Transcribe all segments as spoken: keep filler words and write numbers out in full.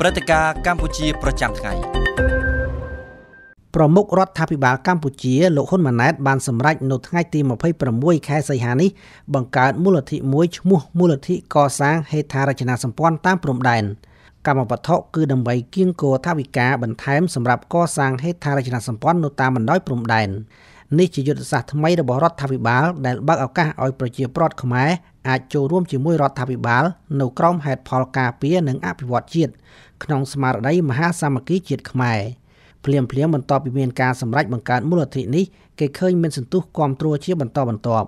ព្រឹត្តិការណ៍កម្ពុជាប្រចាំថ្ងៃប្រមុខរដ្ឋាភិបាលកម្ពុជាលោកហ៊ុនម៉ាណែតបានសម្រេចនៅថ្ងៃទីยี่สิบหก ខែសីហានេះបង្កើតមូលនិធិមួយឈ្មោះមូលនិធិកសាងហេដ្ឋារចនាសម្ព័ន្ធតាមព្រំដែនកម្មវត្ថុគឺដើម្បីគៀងគរថវិកាបន្ថែមសម្រាប់កសាងហេដ្ឋារចនាសម្ព័ន្ធនៅតាមបណ្ដោយព្រំដែននេះជាយុទ្ធសាស្ត្រថ្មីរបស់រដ្ឋាភិបាលដែលបើកឱកាសឲ្យប្រជាពលរដ្ឋខ្មែរអាចចូលរួមជាមួយរដ្ឋាភិបាលនៅក្រោមហេតុផលការពារនិងអភិវឌ្ឍជាតិក្នុងស្មារតីមហាសាមគ្គីជាតិខ្មែរភ្លាមភ្លាមបន្ទាប់ពីមានការសម្រេចបង្កើតមូលនិធិនេះគេឃើញមានសន្ទុះគាំទ្រជាបន្តបន្ទាប់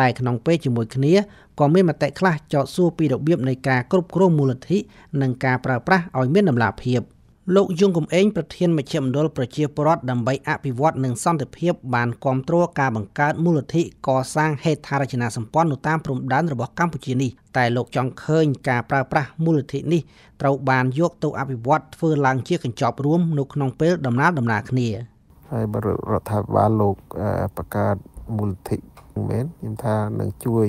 តែក្នុងពេលជាមួយគ្នាក៏មានមតិខ្លះចោទសួរពីរបៀបនៃការគ្រប់គ្រងមូលនិធិនិងការប្រើប្រាស់ឲ្យមានតម្លាភាពលោកយងកំឯងប្រធានមជ្ឈមណ្ឌលប្រជាពលរដ្ឋដើម្បីអភិវឌ្ឍនិងសន្តិភាពបានគាំទ្រការបង្កើតមូលនិធិកសាងហេដ្ឋារចនាសម្ព័ន្ធនៅតាមព្រំដែនរបស់កម្ពុជានេះតែលោកចង់ឃើញការប្រើប្រាស់មូលនិធិនេះត្រូវបានយកទៅអភិវឌ្ឍធ្វើឡើងជាកញ្ចប់រួមនៅក្នុងពេលដំណើរដំណើរគ្នាហើយរដ្ឋាភិបាលលោកបង្កើតមូលនិធិមែនខ្ញុំថានឹងជួយ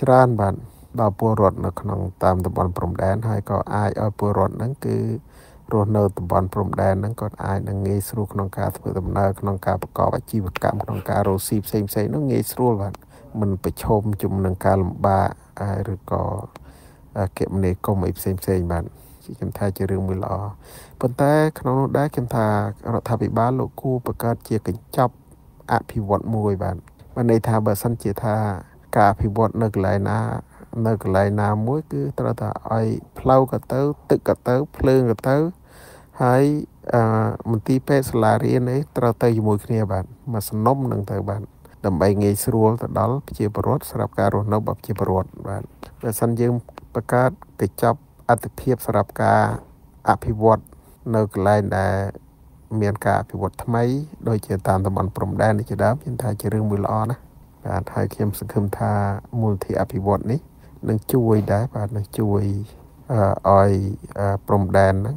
ច្រើនបាទដល់ពលរដ្ឋនៅក្នុងតាមតំបន់ព្រំដែនហើយក៏អាចឲ្យពលរដ្ឋហ្នឹងគឺរស់នៅតំបន់ព្រំដែនហ្នឹងក៏អាចនឹងងាយស្រួលក្នុងការធ្វើដំណើរក្នុងការប្រកបអាជីវកម្មក្នុងការរកស៊ីផ្សេងផ្សេងហ្នឹងងាយស្រួលបាទមិនប្រឈមជាមួយនឹងការលំបាកឬក៏គមនាគមន៍អីផ្សេងផ្សេងបាទខ្ញុំថាជារឿងមួយល្អប៉ុន្តែក្នុងនោះដែរខ្ញុំថារដ្ឋាភិបាលលោកគូបង្កើតជាកញ្ចប់អភិវឌ្ឍន៍មួយបាទបានន័យថាបើសិនជាថាការអភិវឌ្ឍនៅកន្លែងណានៅកន្លែងណាមួយគឺត្រូវតែឲ្យផ្លូវក៏ទៅទឹកក៏ទៅភ្លើងក៏ទៅហើយអឺមន្ទីរពេទ្យសាលារៀននេះត្រូវទៅជាមួយគ្នាបាទមកសំណុំនឹងទៅបាទដើម្បីងាយស្រួលទៅដល់ប្រជាពលរដ្ឋសម្រាប់ការរស់នៅរបស់ប្រជាពលរដ្ឋបាទបើសិនយើងបង្កើតកិច្ចចាប់អត្ថភាពសម្រាប់ការអភិវឌ្ឍនៅកន្លែងដែលមានការអភិវឌ្ឍថ្មីដូចជាតាមតំបន់ព្រំដែននេះជាដើមខ្ញុំថាជារឿងមួយល្អណាស់បាទហើយខ្ញុំសង្ឃឹមថាមូលនិធិអភិវឌ្ឍនេះនឹងជួយដែរបាទនឹងជួយឲ្យព្រំដែនហ្នឹង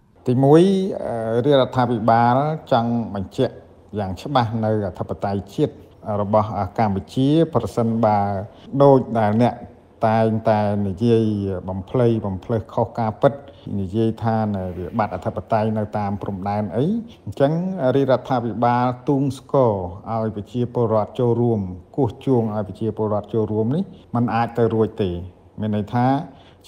ទីមួយរដ្ឋាភិបាលចង់បញ្ជាក់យ៉ាងច្បាស់នៅអធិបតេយ្យជាតិរបស់កម្ពុជាប្រសិនបើដូចដែលអ្នកតែងតែនិយាយបំភ្លៃបំភ្លើសខុសការពិតនិយាយថានៅវាបាត់អធិបតេយ្យនៅតាមព្រំដែនអីអញ្ចឹងរាជរដ្ឋាភិបាលទូងស្គរឲ្យប្រជាពលរដ្ឋចូលរួមគោះជួងឲ្យប្រជាពលរដ្ឋចូលរួមនេះมันអាចទៅរួចទេមានន័យថា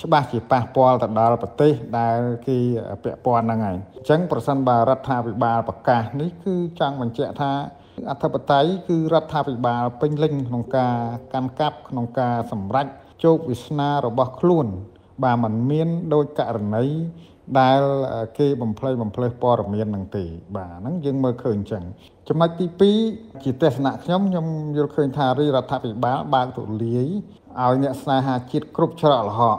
ច្បាស់ជាប៉ះពាល់ទៅដល់ប្រទេសដែលគេពាក់ព័ន្ធហ្នឹងហើយអញ្ចឹងប្រសិនបើរដ្ឋាភិបាលប្រកាសនេះគឺចង់បញ្ជាក់ថាអធិបតេយ្យគឺរដ្ឋាភិបាលពេញលេញក្នុងការកាន់កាប់ក្នុងការសម្រេចជោគវាសនារបស់ខ្លួនបាទมันមានដូចករណីដែលគេបំភ្លៃបំភ្លើសព័ត៌មានហ្នឹងទេបាទហ្នឹងយើងមើលឃើញអញ្ចឹងចំណុចទីពីរជាទស្សនៈខ្ញុំខ្ញុំយល់ឃើញថារាជរដ្ឋាភិបាលបើកទូលាយឲ្យអ្នកស្នេហាជាតិគ្រប់ច្រកល្ហក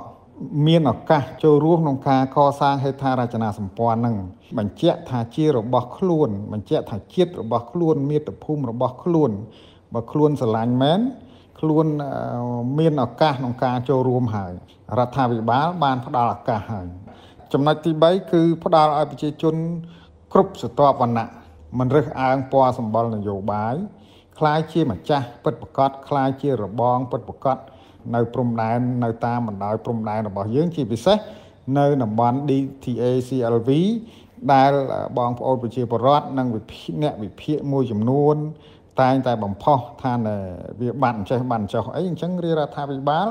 មានឱកាសចូលរួមក្នុងការកសាងហេដ្ឋារចនាសម្ព័ន្ធហ្នឹងបញ្ជាក់ថាជារបស់ខ្លួនបញ្ជាក់ថាជាតិរបស់ខ្លួនមាតុភូមិរបស់ខ្លួនបើខ្លួនស្រឡាញ់មែនខ្លួនមានឱកាសក្នុងការចូលរួមហើយរដ្ឋាភិបាលបានផ្ដល់ឱកាសហើយចំណុចទីបីគឺផ្ដល់ឲ្យប្រជាជនគ្រប់ស្រទាប់វណ្ណៈមិនរើសអើងពណ៌សម្បុរនយោបាយคล้ายជាម្ចាស់ពិតប្រាកដคล้ายជារបងពិតប្រាកដនៅព្រំដែននៅតាមបណ្ដោយព្រំដែនរបស់យើងជាពិសេសនៅតំបន់ ดี ที เอ ซี แอล วี ដែលបងប្អូនប្រជាពលរដ្ឋនិងវិភាគអ្នកវិភាគមួយចំនួនតែងតែបំផុសថាវាបាត់អញ្ចេះបាត់អញ្ចោះអីអញ្ចឹងរាជរដ្ឋាភិបាល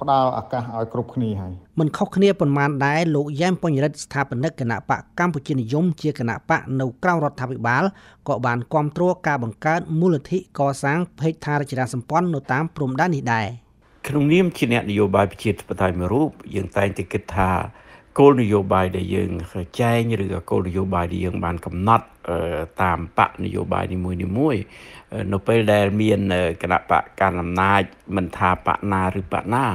ផ្ដល់ឱកាសឲ្យគ្រប់គ្នាហើយមិនខុសគ្នាប៉ុន្មានដែរលោកយ៉ែមបញ្ញរិទ្ធស្ថាបនិកគណៈបកកម្ពុជានិយមជាគណៈបកនៅក្រៅរដ្ឋាភិបាលក៏បានគាំទ្រការបង្កើតមូលនិធិកសាងហេដ្ឋារចនាសម្ព័ន្ធនៅតាមព្រំដែននេះដែរក្នុងនាមជាអ្នកនយោបាយប្រជាធិបតេយ្យមួយរូបយើងតែងតែគិតថាគោលនយោបាយដែលយើងចែងឬក៏គោលនយោបាយដែលយើងបានកំណត់តាមបកនយោបាយនីមួយៗនៅពេលដែលមានគណៈបកកាន់អំណាចមិនថាបកណាឬបកណា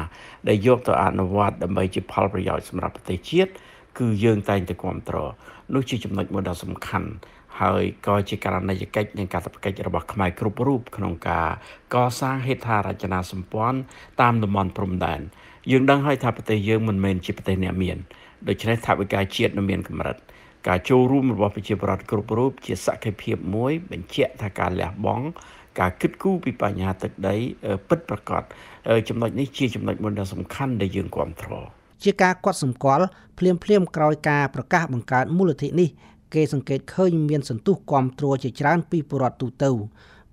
ដែលយកទៅអនុវត្តដើម្បីជាផលប្រយោជន៍សម្រាប់ប្រទេសជាតិ cứ dương tay để quan trọng lúc chỉ chấm một đợt sầm khăn hơi coi chỉ cần này cách những cái tập cáchระบบขมายกรุ๊ปรูปขนมกาก็สร้างให้ทาราชนาสมพรตามดมอนพรมแดนยังดังให้ทาปฏิยังมันเมนจิปฏิเนียเมียนโดยใช้ทาวิกาเจียนเมียนกำรัดการโจรูมระบบปิจิบรัดกรุ๊ปรูปเจียสักให้เพียบมวยเป็นเจียทาการแหลกบ้องการคิดกู้ปีปัญญาตึกได้ปิดประกอบจำนวนนี้เจียจำนวนมันสำคัญได้ยังความทรជាការគាត់សម្គាល់ភ្លាមភ្លាមក្រោយការប្រកាសបង្កើតមូលនិធិនេះគេសង្កេតឃើញមានសន្ទុះគាំទ្រជាច្រើនពីពលរដ្ឋទូទៅ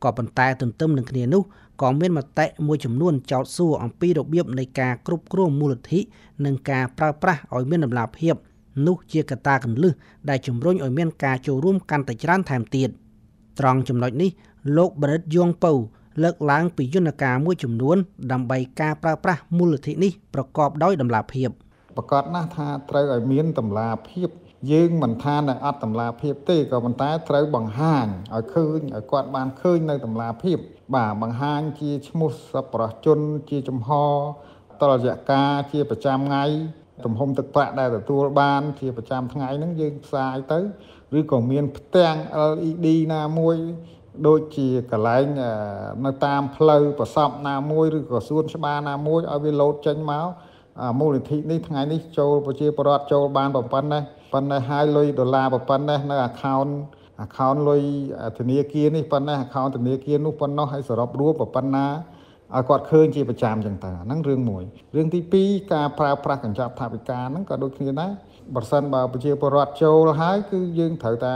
ក៏ប៉ុន្តែទន្ទឹមនឹងគ្នានោះក៏មានមតិមួយចំនួនចោទសួរអំពីរបៀបនៃការគ្រប់គ្រងមូលនិធិនិងការប្រើប្រាស់ឲ្យមានតម្លាភាពនោះជាកត្តាកន្លឹះដែលជំរុញឲ្យមានការចូលរួមកាន់តែច្រើនថែមទៀតត្រង់ចំណុចនេះលោក Brit Yong Pau លើកឡើងពីយន្តការមួយចំនួនដើម្បីការប្រើប្រាស់មូលនិធិនេះប្រកបដោយតម្លាភាពប្រកាសណាស់ថាត្រូវឲ្យមានតម្លាភាពយើងមិនថានៅអត់តម្លាភាពទេក៏ប៉ុន្តែត្រូវបង្ហាញឲ្យឃើញឲ្យគាត់បានឃើញនៅតម្លាភាពបាទបង្ហាញជាឈ្មោះសប្បុរសជនជាចំហតលយៈការជាប្រចាំថ្ងៃទំហំទឹកប្រាក់ដែលទទួលបានជាប្រចាំថ្ងៃហ្នឹងយើងផ្សាយទៅឬក៏មានផ្ទាំង แอล อี ดี ណាមួយដូចជាកន្លែងនៅតាមផ្លូវប្រសពណាមួយឬក៏សួនច្បារណាមួយឲ្យវាលោតចេញមកមូលនិធិនេះថ្ងៃនេះចូលប្រជាពលរដ្ឋចូលបានប្រព័ន្ធនេះប៉ុន្តែហើយលុយដុល្លារប្រព័ន្ធនេះនៅ account account លុយធនាគារនេះប៉ុន្តែ account ធនាគារនោះប៉ុណ្ណោះឲ្យសរុបរួមប្រព័ន្ធណាឲ្យគាត់ឃើញជាប្រចាំចឹងតើហ្នឹងរឿងមួយរឿងទីពីរការប្រើប្រាស់កញ្ចប់ថវិកាហ្នឹងក៏ដូចគ្នាដែរបើសិនបើប្រជាពលរដ្ឋចូលហើយគឺយើងត្រូវតែ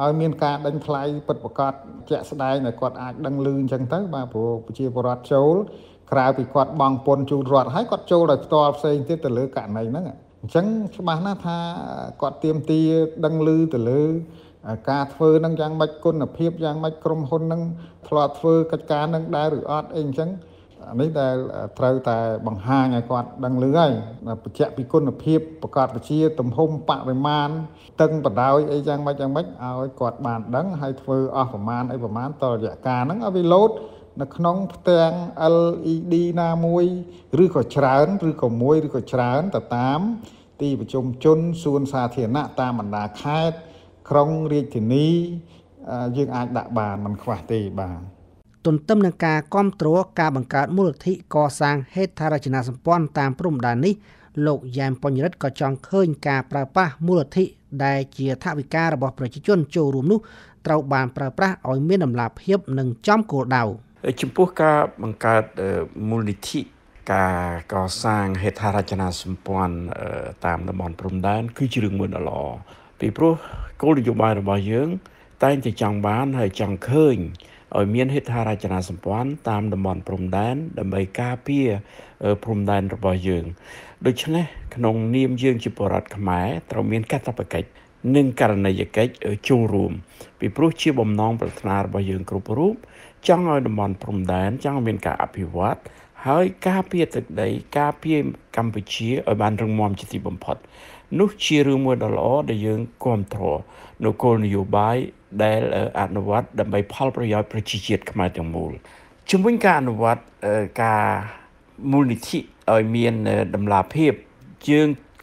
ឲ្យមានការដេញថ្លៃពិតប្រាកដជាក់ស្ដែងឲ្យគាត់អាចដឹងលឺអញ្ចឹងទៅបាទព្រោះប្រជាពលរដ្ឋចូលក្រៅពីគាត់បង់ពន្ធជូនរដ្ឋហើយគាត់ចូលដោយផ្ទាល់ផ្សេងទៀតទៅលើករណីហ្នឹងអញ្ចឹងច្បាស់ណាស់ថាគាត់ទៀមទាដឹងលឺទៅលើការធ្វើហ្នឹងយ៉ាងម៉េចគុណភាពយ៉ាងម៉េចក្រុមហ៊ុនហ្នឹងធ្លាប់ធ្វើកិច្ចការហ្នឹងដែរឬអត់អីអញ្ចឹងនេះដែលត្រូវតែបង្ហាញឲ្យគាត់ដឹងលឺហើយបញ្ជាក់ពីគុណភាពប្រកាសវិជាទំហំបរិមាណតឹងបដោយអីយ៉ាងម៉េចយ៉ាងម៉េចឲ្យគាត់បានដឹងហើយធ្វើអស់ប្រមាណអីប្រមាណតរយៈកាលហ្នឹងឲ្យវាលោតនៅក្នុងផ្ទាំង แอล อี ดี ណាមួយឬក៏ច្រើនឬក៏មួយឬក៏ច្រើនទៅតាមទីប្រជុំជនសួនសាធារណៈតាមបណ្ដាខេត្តក្រុងរាជធានីយើងអាចដាក់បានមិនខ្វះទេបាទទន្ទឹមនឹងការគាំទ្រការបង្កើតមូលនិធិកសាងហេដ្ឋារចនាសម្ព័ន្ធតាមព្រំដែននេះលោកយ៉ែមបញ្ញរិទ្ធក៏ចង់ឃើញការប្រើប្រាស់មូលនិធិដែលជាថវិការបស់ប្រជាជនចូលរួមនោះត្រូវបានប្រើប្រាស់ឲ្យមានតម្លាភាពនិងចំគោលដៅចំពោះការបង្កើតមូលនិធិការកសាងហេដ្ឋារចនាសម្ព័ន្ធតាមតំបន់ព្រំដែនគឺជារឿងមួយដ៏ល្អពីព្រោះគោលនយោបាយរបស់យើងតែងតែចង់បានហើយចង់ឃើញឲ្យមានហេដ្ឋារចនាសម្ព័ន្ធតាមតំបន់ព្រំដែនដើម្បីការពារព្រំដែនរបស់យើងដូច្នេះក្នុងនាមយើងជាពលរដ្ឋខ្មែរត្រូវមានកាតព្វកិច្ចនិងករណីយកិច្ចចូលរួមពីព្រោះជាបំណងប្រាថ្នារបស់យើងគ្រប់រូបចង់ឲ្យតំបន់ព្រំដែនចង់មានការអភិវឌ្ឍហើយការពារទឹកដីការពារកម្ពុជាឲ្យបានរឹងមាំជាទីបំផុតនោះជារឿងមួយដ៏ល្អដែលយើងគាំទ្រនៅគោលនយោបាយដែលអនុវត្តដើម្បីផលប្រយោជន៍ប្រជាជាតិខ្មែរទាំងមូលជំរុញការអនុវត្តការមូលនិធិឲ្យមានតម្លាភាពយើង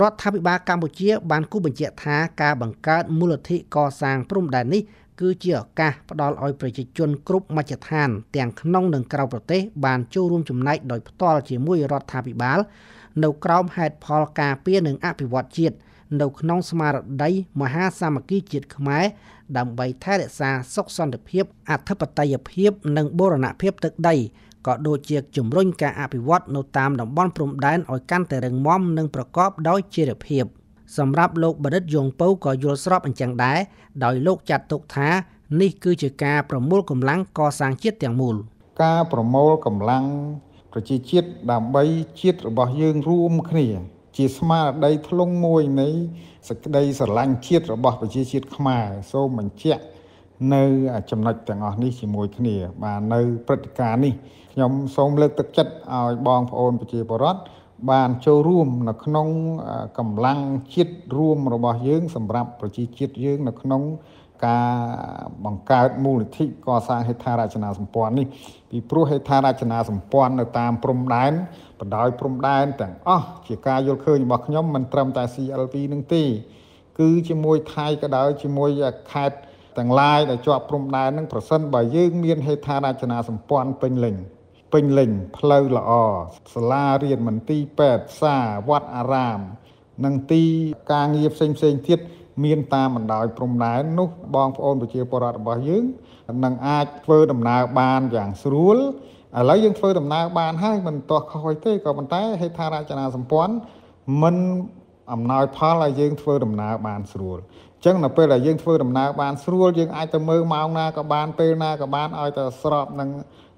រដ្ឋាភិបាលកម្ពុជាបានគូបញ្ជាក់ថាការបង្កើតមូលនិធិកសាងព្រំដែននេះគឺជាឱកាសផ្ដល់ឲ្យប្រជាជនគ្រប់មជ្ឈដ្ឋានទាំងក្នុងនិងក្រៅប្រទេសបានចូលរួមចំណែកដោយផ្ទាល់ជាមួយរដ្ឋាភិបាលនៅក្រោមហេតុផលការពារនិងអភិវឌ្ឍជាតិនៅក្នុងស្មារតីមហាសាមគ្គីជាតិខ្មែរដើម្បីថែរក្សាសុខសន្តិភាពអធិបតេយ្យភាពនិងបូរណភាពទឹកដីក៏ដូចជាជំរុញការអភិវឌ្ឍនៅតាមតំបន់ព្រំដែនឲ្យកាន់តែរឹងមាំនិងប្រកបដោយចីរភាពសម្រាប់លោកបដិទ្ធយងពៅក៏យល់ស្របអញ្ចឹងដែរដោយលោកចាត់ទុកថានេះគឺជាការប្រមូលកម្លាំងកសាងជាតិទាំងមូលការប្រមូលកម្លាំងប្រជាជាតិដើម្បីជាតិរបស់យើងរួមគ្នា Chỉ mà đây thông môi này đây sẽ lành chiết rồi bỏ vào chiết chiết khmai so mình chẹt nơi chấm nạch tảng ngọn đi chỉ mùi cái nè mà nơi bất cả nè nhóm sông lực thực chất ao bòn phồn bị chì bỏ rót bàn châu rùm là khung cầm lăng chiết rùm rồi bỏ dướng sầm rạp rồi chiết chiết dướng là khung ca bằng ca mù lịch thị co sang hệ thà ra china sầm pòn nè vì pro hệ thà ra china sầm pòn là tam prom đan và đói prom đan tảng ó chỉ ca vô khơi bạc nhóm mình trầm tại xê lờ pê nương tì cứ chỉ môi thay cái đó chỉ môi khai Tàng lai đã cho prom đai nâng phần sân bởi dương miên hệ thà ra chana sầm pon pênh lình pênh lình pleu là o sla riêng mình ti bẹt xa vắt aram nâng ti ca nghiệp xanh xanh thiết miên ta mình đòi prom đai nút bong phôn và chia porat bỏ dương nâng ai phơi đầm nào bàn dạng srul lấy dương phơi đầm nào bàn hai mình to khói thế còn mình té hệ thà ra chana sầm pon mình ẩm nói phá là dương phơi đầm nào bàn srul Chẳng là bây là dân phương đầm nào bán sưu dân ai ta mơ mong na có bán bê na có bán ai ta sọp nâng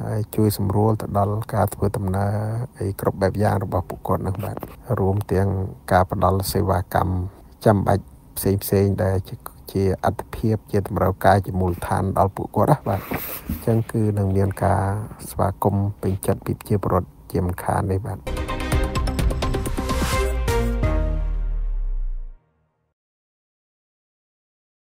ហើយជួយសម្រួលទៅដល់ការធ្វើដំណើរអីគ្រប់បែបយ៉ាងរបស់ពួកគាត់ហ្នឹងបាទរួមទាំងការផ្ដល់សេវាកម្មចាំបាច់ផ្សេងៗដែលជាអត្ថភាពជាតម្រូវការជាមូលដ្ឋានដល់ពួកគាត់ហ្នឹងបាទអញ្ចឹងគឺនឹងមានការស្វាគមន៍ពេញចិត្តពីប្រជាពលរដ្ឋជាមិនខាននេះបាទ